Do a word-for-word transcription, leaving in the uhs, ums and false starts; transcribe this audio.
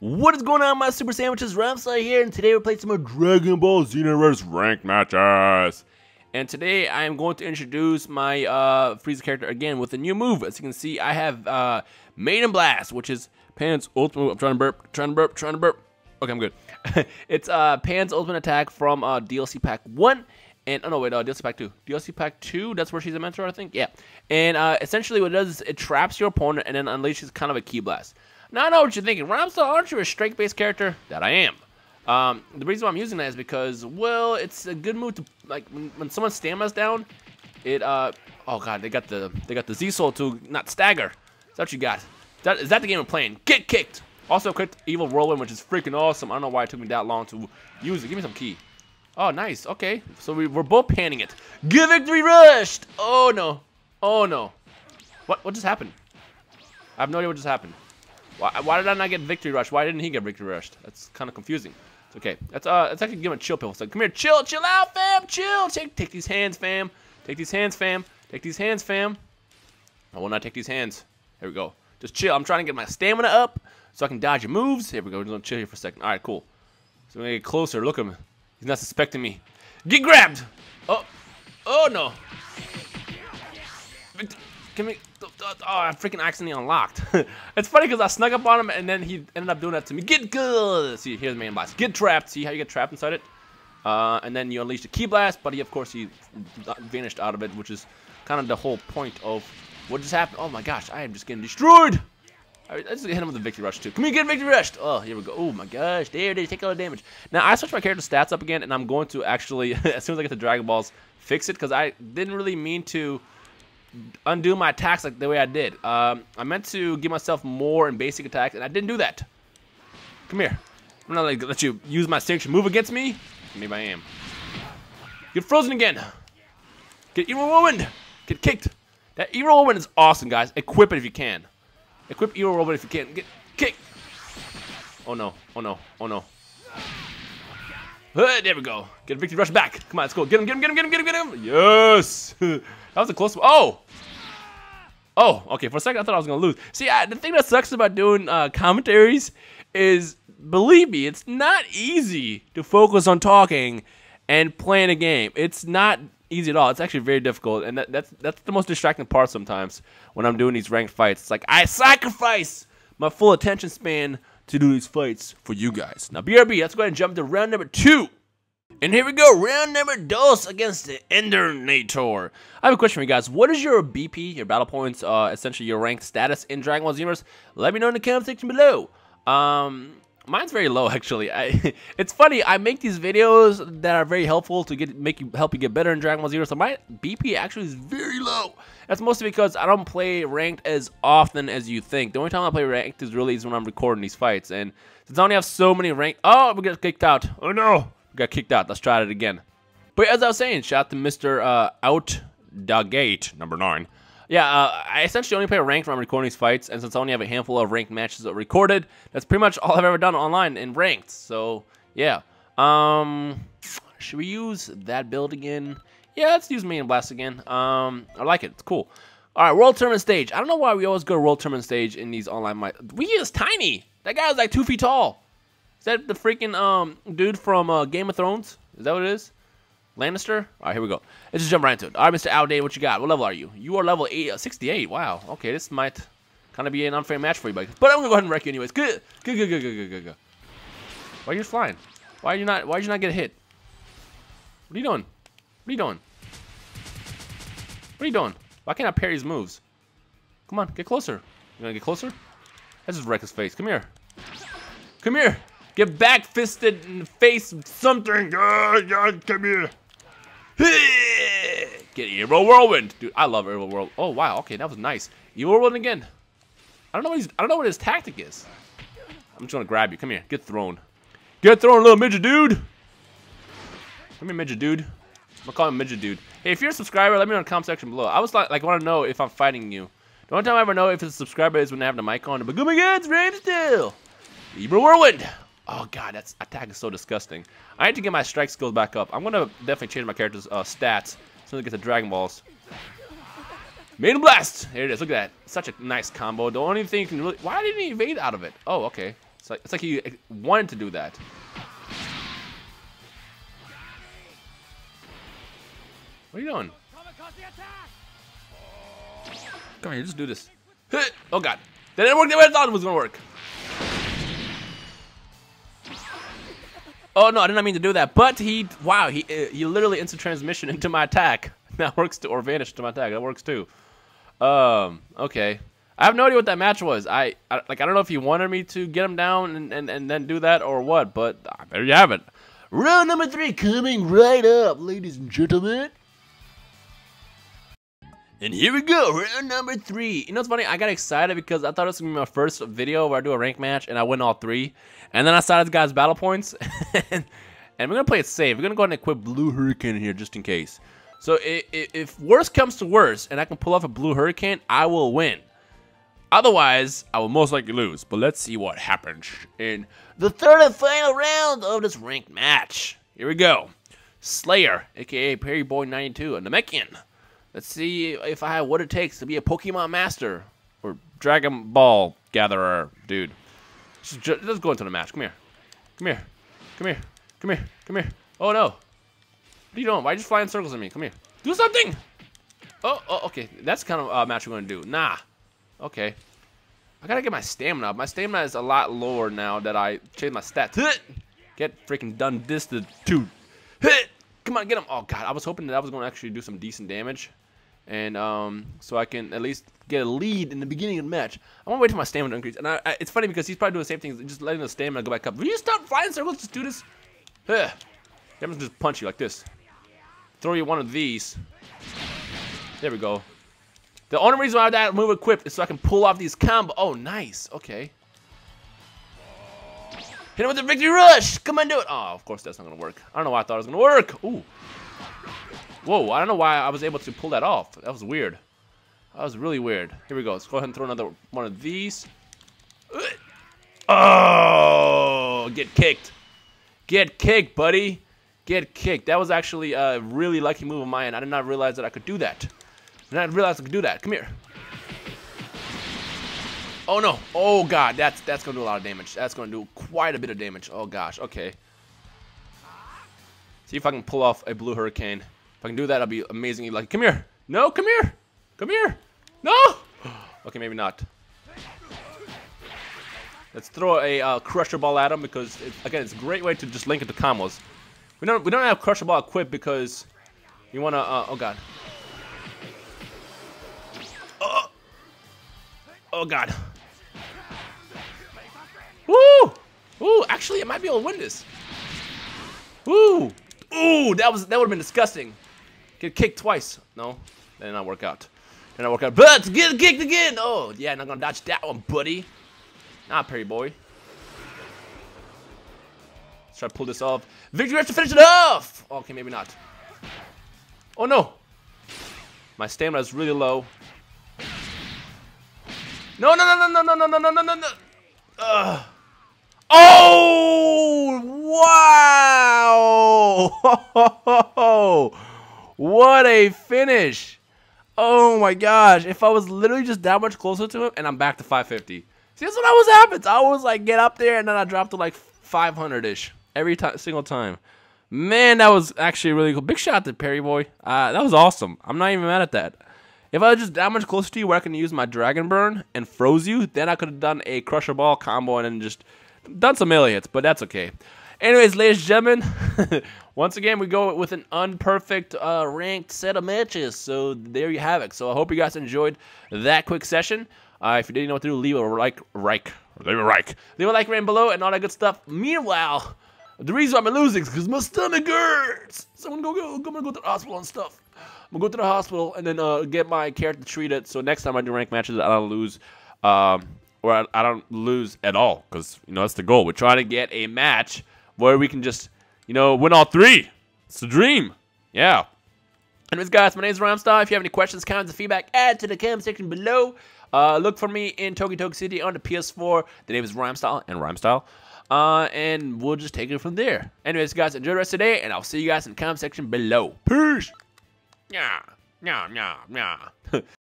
What is going on, my super sandwiches? Rhymestyle here, and today we're playing some more Dragon Ball Xenoverse ranked matches. And today I am going to introduce my uh, Frieza character again with a new move. As you can see, I have uh, Maiden Blast, which is Pan's ultimate move. I'm trying to burp, trying to burp, trying to burp. Okay, I'm good. It's uh, Pan's ultimate attack from uh, D L C Pack one. And, oh no, wait, uh, D L C Pack two. D L C Pack two, that's where she's a mentor, I think. Yeah. And uh, essentially what it does is it traps your opponent and then unleashes kind of a ki blast. Now, I know what you're thinking. Rhymestyle, aren't you a strength-based character? That I am. Um, the reason why I'm using that is because, well, it's a good move to, like, when, when someone's stamina's down, it, uh, oh god, they got the, they got the Z-Soul to not stagger. Is that what you got? Is that, is that the game we're playing? Get kicked! Also clicked Evil Whirlwind, which is freaking awesome. I don't know why it took me that long to use it. Give me some key. Oh, nice. Okay. So we, we're both panning it. Get victory rushed! Oh, no. Oh, no. What, what just happened? I have no idea what just happened. Why, why did I not get victory rushed? Why didn't he get victory rushed? That's kind of confusing. It's okay. That's uh, it's actually give him a chill pill. So come here, chill, chill out, fam, chill. Take, take these hands, fam. Take these hands, fam. Take these hands, fam. I will not take these hands. Here we go. Just chill. I'm trying to get my stamina up so I can dodge your moves. Here we go. We're gonna chill here for a second. All right, cool. So we're gonna get closer. Look at him. He's not suspecting me. Get grabbed. Oh, oh no. Can we? Oh, I freaking accidentally unlocked. It's funny because I snuck up on him and then he ended up doing that to me. Get good. See, here's the main blast. Get trapped. See how you get trapped inside it? Uh, and then you unleash the ki blast, but he, of course, he vanished out of it, which is kind of the whole point of what just happened. Oh my gosh, I am just getting destroyed. Right, let's hit him with the victory rush too. Can we get victory rushed? Oh, here we go. Oh my gosh, there it is. Take all the damage. Now I switched my character stats up again, and I'm going to actually, as soon as I get the Dragon Balls, fix it because I didn't really mean to undo my attacks like the way I did. Um, I meant to give myself more in basic attacks, and I didn't do that. Come here. I'm not gonna let you use my signature move against me. Maybe I am. Get frozen again. Get evil whirlwind. Get kicked. That evil whirlwind is awesome, guys. Equip it if you can. Equip evil whirlwind if you can. Get kicked. Oh no. Oh no. Oh no. Uh, there we go. Get a victory rush back. Come on, let's go. Get him. Get him. Get him. Get him. Get him. Get him. Yes. That was a close one. Oh! Oh, okay. For a second, I thought I was going to lose. See, I, the thing that sucks about doing uh, commentaries is, believe me, it's not easy to focus on talking and playing a game. It's not easy at all. It's actually very difficult, and that, that's that's the most distracting part sometimes when I'm doing these ranked fights. It's like, I sacrifice my full attention span to do these fights for you guys. Now, B R B, let's go ahead and jump to round number two. And here we go, round number dos against the Endernator. I have a question for you guys. What is your B P, your battle points, uh, essentially your ranked status in Dragon Ball Xenoverse? Let me know in the comment section below. Um, mine's very low, actually. I, it's funny, I make these videos that are very helpful to get make you help you get better in Dragon Ball Xenoverse. So my B P actually is very low. That's mostly because I don't play ranked as often as you think. The only time I play ranked is really is when I'm recording these fights. And since I only have so many ranked, oh, we get kicked out. Oh no. Got kicked out. Let's try it again. But as I was saying, shout out to Mister Uh, Out Da Gate number nine. Yeah, uh, I essentially only play ranked when I'm recording these fights, and since I only have a handful of ranked matches that recorded, that's pretty much all I've ever done online in ranked. So yeah, um, should we use that build again? Yeah, let's use Maiden Blast again. Um, I like it. It's cool. All right, World Tournament stage. I don't know why we always go to World Tournament stage in these online matches. We is tiny. That guy was like two feet tall. Is that the freaking um dude from uh, Game of Thrones? Is that what it is? Lannister? All right, here we go. Let's just jump right into it. All right, Mister Alday, what you got? What level are you? You are level eight, uh, sixty-eight. Wow. Okay, this might kind of be an unfair match for you, buddy. But I'm gonna go ahead and wreck you anyways. Good, good, good, good, good, good, good, good. Why are you flying? Why are you not? Why did you not get hit? What are you doing? What are you doing? What are you doing? Why can't I parry his moves? Come on, get closer. You gonna get closer? Let's just wreck his face. Come here. Come here. Get back fisted in the face of something. Oh, God, come here. Get Evil Whirlwind. Dude, I love Evil Whirlwind. Oh wow, okay, that was nice. Evil Whirlwind again. I don't know what he's I don't know what his tactic is. I'm just gonna grab you. Come here. Get thrown. Get thrown, little midget dude. Come here, midget dude. I'm gonna call him midget dude. Hey, if you're a subscriber, let me know in the comment section below. I was like, like wanna know if I'm fighting you. The only time I ever know if it's a subscriber is when I have the mic on. But oh my god, it's Rhymestyle. Evil Whirlwind. Oh god, that attack is so disgusting. I need to get my strike skills back up. I'm gonna definitely change my character's uh, stats so they get the Dragon Balls. Maiden Blast! Here it is. Look at that. Such a nice combo. The only thing you can really. Why didn't he evade out of it? Oh, okay. It's like, it's like he wanted to do that. What are you doing? Come here, just do this. Oh god. That didn't work the way I thought it was gonna work. Oh no, I did not mean to do that, but he, wow, he uh, he literally instant transmission into my attack. That works too, or vanish to my attack, that works too. Um, okay. I have no idea what that match was. I, I like I don't know if he wanted me to get him down and, and, and then do that or what, but there you have it. Round number three coming right up, ladies and gentlemen. And here we go, round number three. You know what's funny? I got excited because I thought this was going to be my first video where I do a rank match and I win all three. And then I saw this guy's battle points. and, and we're going to play it safe. We're going to go ahead and equip Blue Hurricane in here just in case. So if, if worse comes to worse and I can pull off a Blue Hurricane, I will win. Otherwise, I will most likely lose. But let's see what happens in the third and final round of this ranked match. Here we go. Slayer, a k a. Perryboy ninety-two, a Namekian. Let's see if I have what it takes to be a Pokemon Master or Dragon Ball Gatherer, dude. Just, let's go into the match. Come here. Come here. Come here. Come here. Come here. Oh, no. What are you doing? Why are you just flying circles at me? Come here. Do something! Oh, oh okay. That's the kind of uh, match we're going to do. Nah. Okay. I got to get my stamina up. My stamina is a lot lower now that I changed my stats. Get freaking done this to two. Come on, get him. Oh, God. I was hoping that I was going to actually do some decent damage. And um, so I can at least get a lead in the beginning of the match. I want to wait till my stamina increases. And I, I, it's funny because he's probably doing the same thing, just letting the stamina go back up. Will you stop flying circles? Just do this. Ugh. I'm gonna just punch you like this. Throw you one of these. There we go. The only reason why I have that move equipped is so I can pull off these combo. Oh, nice. Okay. Hit him with the victory rush. Come on, do it. Oh, of course that's not gonna work. I don't know why I thought it was gonna work. Ooh. Whoa, I don't know why I was able to pull that off. That was weird. That was really weird. Here we go. Let's go ahead and throw another one of these. Oh, get kicked. Get kicked, buddy. Get kicked. That was actually a really lucky move of mine. I did not realize that I could do that. I did not realize I could do that. Come here. Oh, no. Oh, God. That's, that's going to do a lot of damage. That's going to do quite a bit of damage. Oh, gosh. Okay. See if I can pull off a Blue Hurricane. If I can do that, I'll be amazingly lucky. Come here. No, come here. Come here. No. Okay, maybe not. Let's throw a uh, crusher ball at him because, it, again, it's a great way to just link it to combos. We don't we don't have crusher ball equipped because you want to... Uh, oh, God. Oh. Oh, God. Woo. Woo. Actually, I might be able to win this. Woo. Ooh, that was that would have been disgusting. Get kicked twice. No, that did not work out. Did not work out. But get kicked again. Oh yeah, not gonna dodge that one, buddy. Nah, Perryboy. Let's try to pull this off. Victory rush to finish it off. Okay, maybe not. Oh no, my stamina is really low. No, no, no, no, no, no, no, no, no, no, no. Ugh. Oh wow! What a finish! Oh my gosh! If I was literally just that much closer to him, and I'm back to five fifty. See, that's what always happens. I always like get up there, and then I drop to like five hundred-ish every time, single time. Man, that was actually really cool. Big shot to Perryboy. Uh, that was awesome. I'm not even mad at that. If I was just that much closer to you, where I can use my dragon burn and froze you, then I could have done a crusher ball combo and then just. Done some melee hits, but that's okay. Anyways, ladies and gentlemen, once again, we go with an unperfect uh, ranked set of matches. So there you have it. So I hope you guys enjoyed that quick session. Uh, if you didn't know what to do, leave a like, like, leave a like, leave a like right below and all that good stuff. Meanwhile, the reason I'm losing is because my stomach hurts. So I'm gonna go, I'm gonna go to the hospital and stuff. I'm gonna go to the hospital and then uh, get my character treated. So next time I do ranked matches, I don't lose. Um, Or I, I don't lose at all, because, you know, that's the goal. We're trying to get a match where we can just, you know, win all three. It's the dream. Yeah. Anyways, guys, my name is Rhymestyle. If you have any questions, comments, and feedback, add to the comment section below. Uh, look for me in Toki Toki City on the P S four. The name is Rhymestyle and Rhymestyle. Uh, and we'll just take it from there. Anyways, guys, enjoy the rest of the day, and I'll see you guys in the comment section below. Peace. Yeah. Yeah. Yeah. Yeah.